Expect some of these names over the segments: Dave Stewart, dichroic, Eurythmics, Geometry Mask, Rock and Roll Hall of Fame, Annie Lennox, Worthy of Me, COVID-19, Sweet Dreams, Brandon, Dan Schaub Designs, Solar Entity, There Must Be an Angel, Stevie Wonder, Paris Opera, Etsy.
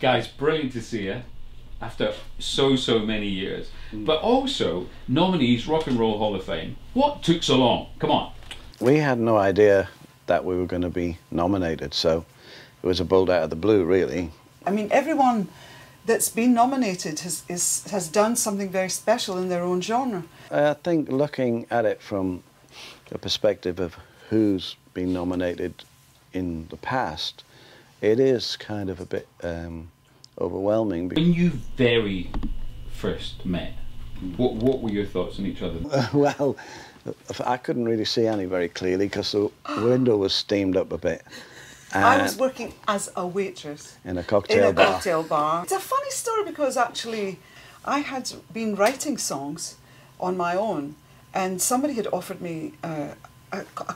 Guys, brilliant to see you after so many years. But also, nominees Rock and Roll Hall of Fame. What took so long? Come on. We had no idea that we were going to be nominated, so it was a bolt out of the blue, really. I mean, everyone that's been nominated has done something very special in their own genre. I think looking at it from the perspective of who's been nominated in the past, it is kind of a bit overwhelming. When you very first met, what were your thoughts on each other? Well, I couldn't really see Annie very clearly because the window was steamed up a bit. And I was working as a waitress. In a cocktail bar. It's a funny story because actually I had been writing songs on my own and somebody had offered me a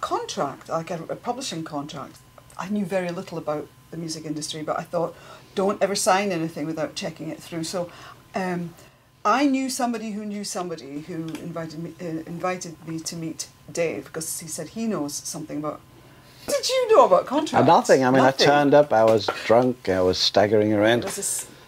contract, like a publishing contract. I knew very little about the music industry, but I thought, don't ever sign anything without checking it through. So I knew somebody who invited me to meet Dave, because he said he knows something about... What did you know about contracts? Nothing. I mean, nothing. I turned up, I was drunk, I was staggering around.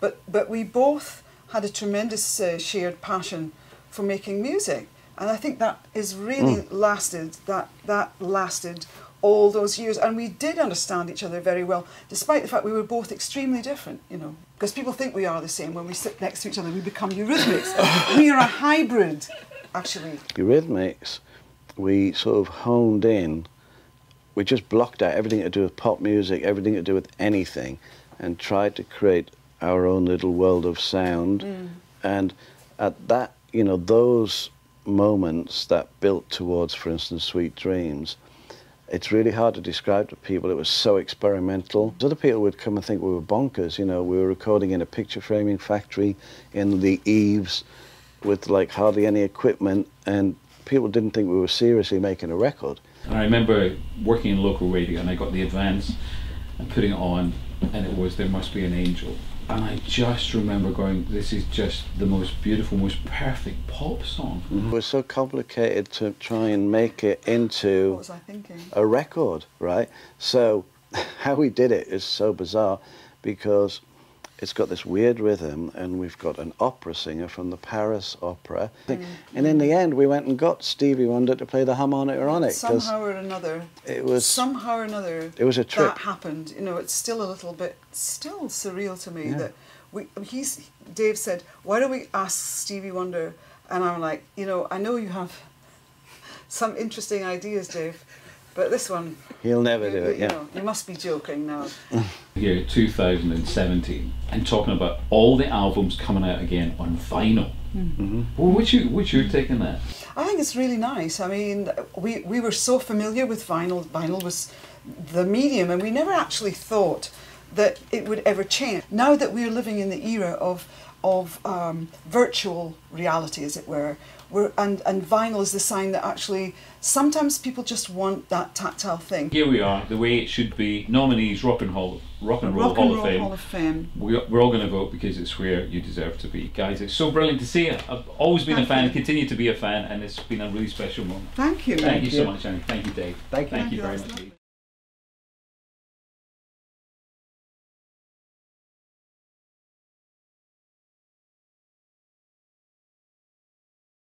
But we both had a tremendous shared passion for making music. And I think that is really lasted, that lasted all those years. And we did understand each other very well, despite the fact we were both extremely different, you know. Because people think we are the same. When we sit next to each other, we become Eurythmics. We are a hybrid, actually. Eurythmics, we sort of honed in. We just blocked out everything to do with pop music, everything to do with anything, and tried to create our own little world of sound. And at that, you know, those moments that built towards, for instance, Sweet Dreams, it's really hard to describe to people. It was so experimental. Other people would come and think we were bonkers, you know. We were recording in a picture framing factory in the eaves with, like, hardly any equipment, and people didn't think we were seriously making a record. I remember working in local radio and I got the advance and putting it on, and it was There Must Be an Angel. And I just remember going, this is just the most beautiful, most perfect pop song. It was so complicated to try and make it into a record, right? So how we did it is so bizarre because it's got this weird rhythm and we've got an opera singer from the Paris Opera. And in the end, we went and got Stevie Wonder to play the harmonica on it. Somehow or another. It was... Somehow or another... It was a trip. That happened. You know, it's still a little bit... still surreal to me that Dave said, why don't we ask Stevie Wonder? And I'm like, you know, I know you have some interesting ideas, Dave, but this one... He'll never do it, yeah. You know, you must be joking now. Here, 2017, and talking about all the albums coming out again on vinyl. Well, would you take on that? I think it's really nice. I mean, we were so familiar with vinyl. Vinyl was the medium, and we never actually thought that it would ever change. Now that we're living in the era of virtual reality, as it were, and vinyl is the sign that actually sometimes people just want that tactile thing. Here we are, the way it should be. Nominees, Rock and Roll Hall of Fame. We're all going to vote because it's where you deserve to be. Guys, it's so brilliant to see you. I've always been a fan, continue to be a fan, and it's been a really special moment. Thank you. Thank you so much, Annie. Thank you, Dave. Thank you very much.